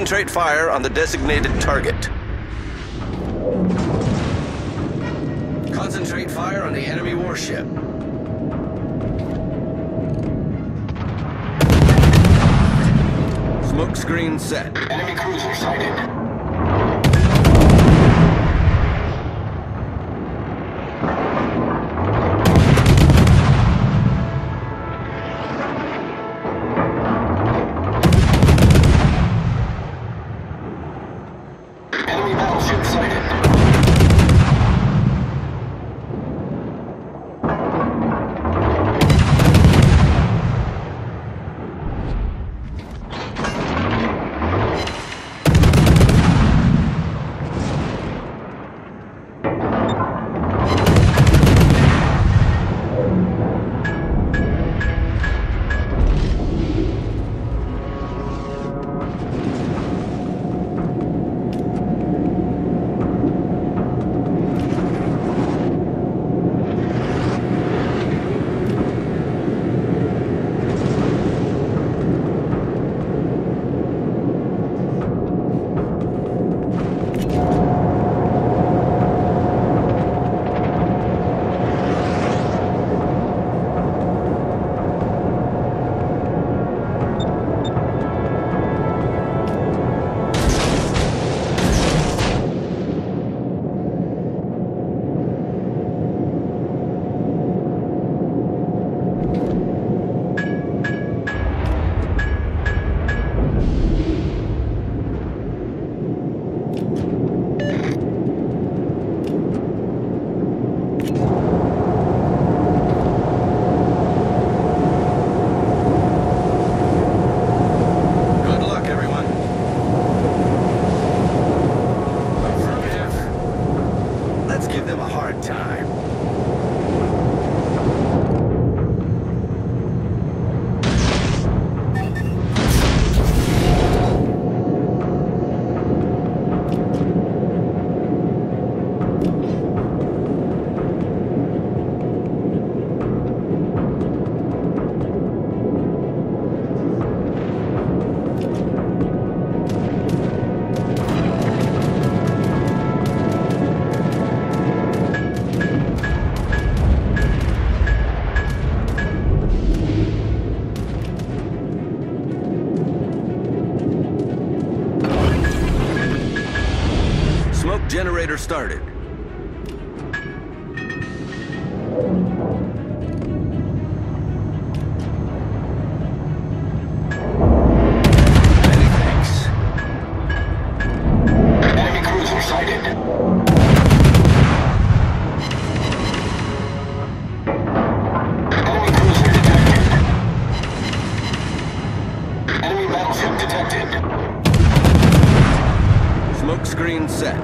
Concentrate fire on the designated target. Concentrate fire on the enemy warship. Smoke screen set. Enemy cruiser sighted. Generator started. Screen set.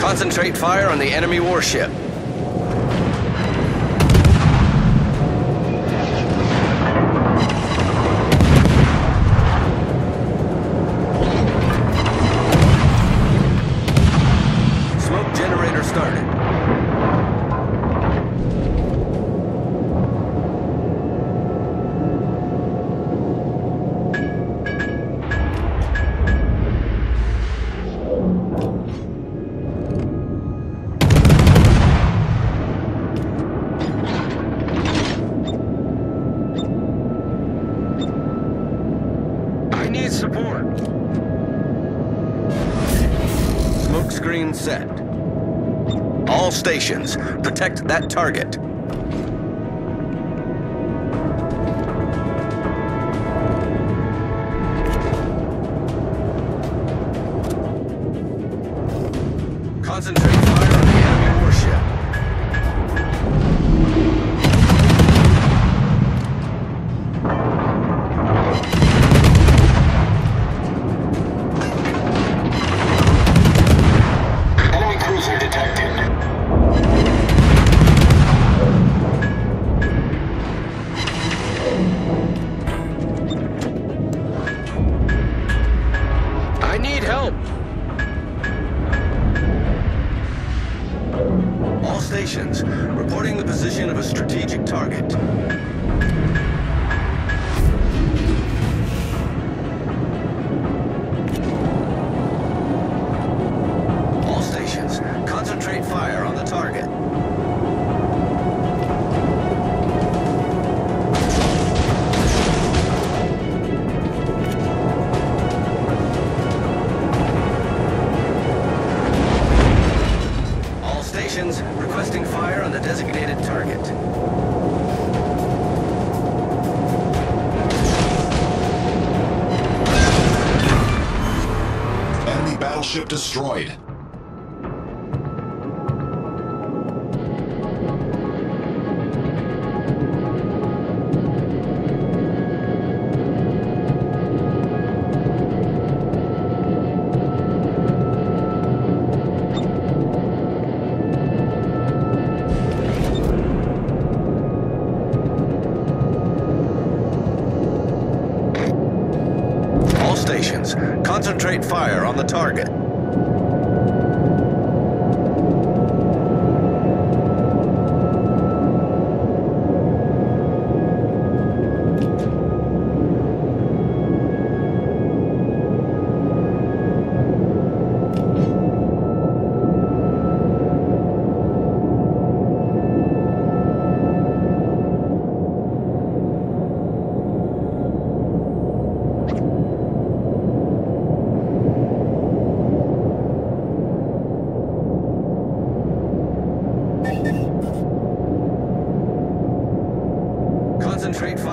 Concentrate fire on the enemy warship. Smoke generator started. Support. Smoke screen set. All stations, protect that target. Concentrate fire on the enemy warship. All stations, reporting the position of a strategic target. All stations, concentrate fire on the target. Requesting fire on the designated target. Enemy battleship destroyed. Stations, concentrate fire on the target.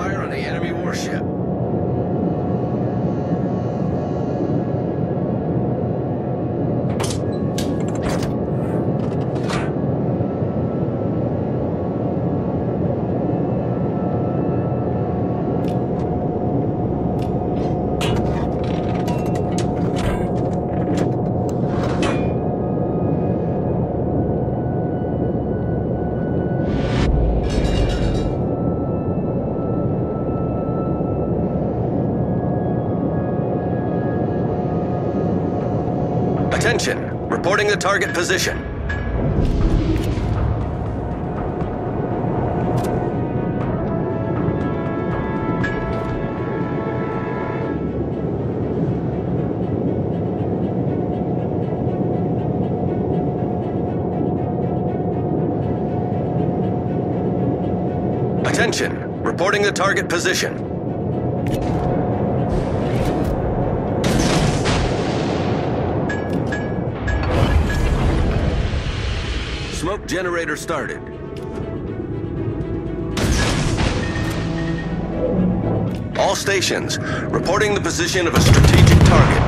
fire on the enemy warship. Attention! Reporting the target position. Attention! Reporting the target position. Smoke generator started. All stations, reporting the position of a strategic target.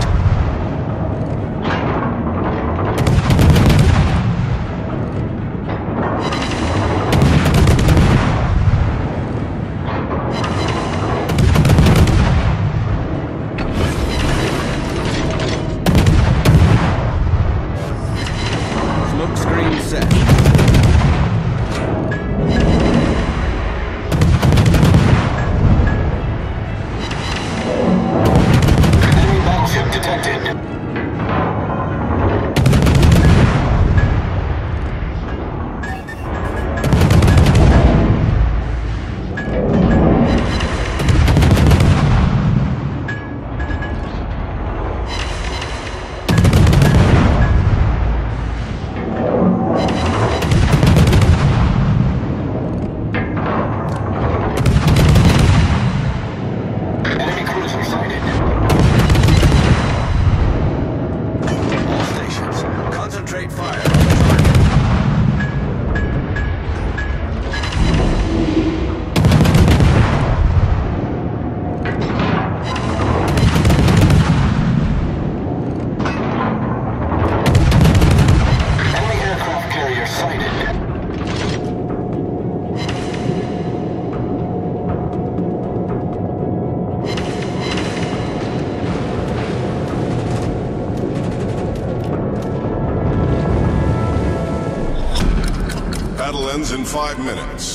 Battle ends in 5 minutes.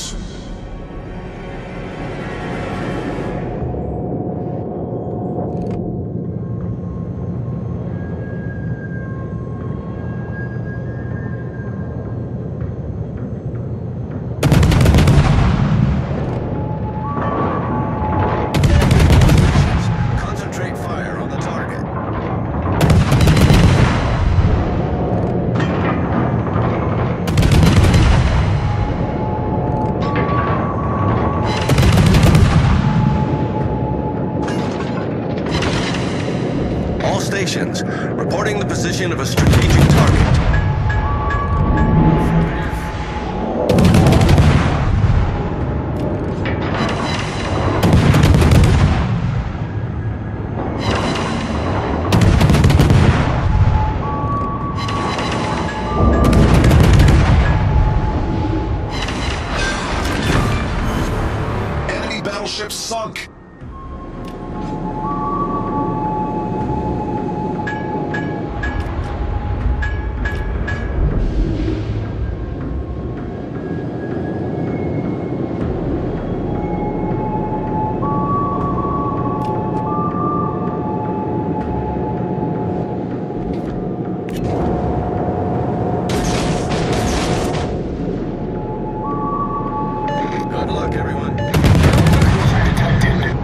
Stations, reporting the position of a strategic target. Enemy battleship sunk. Good luck, everyone. Detected.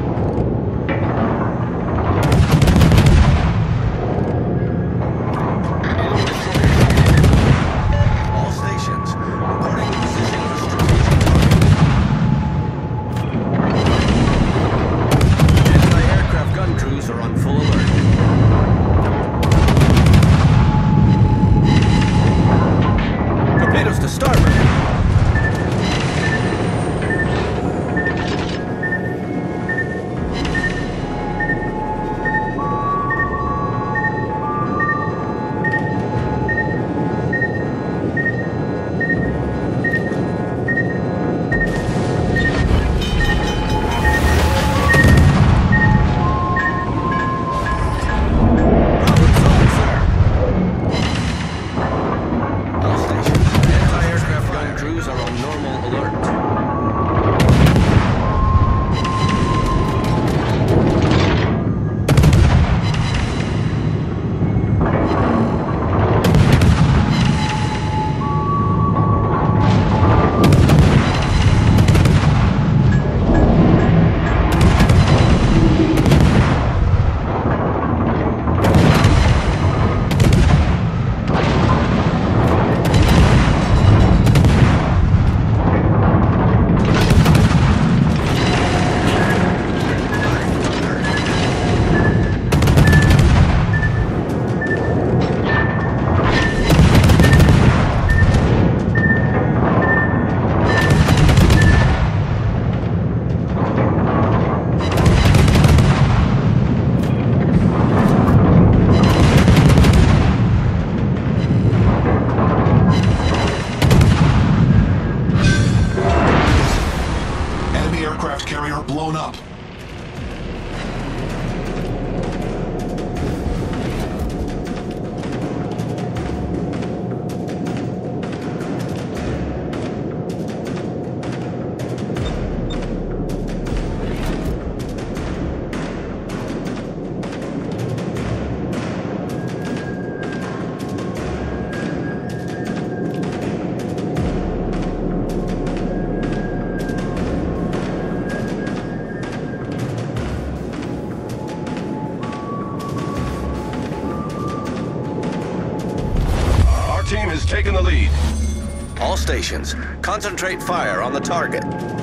container blown up. Taking the lead. All stations, concentrate fire on the target.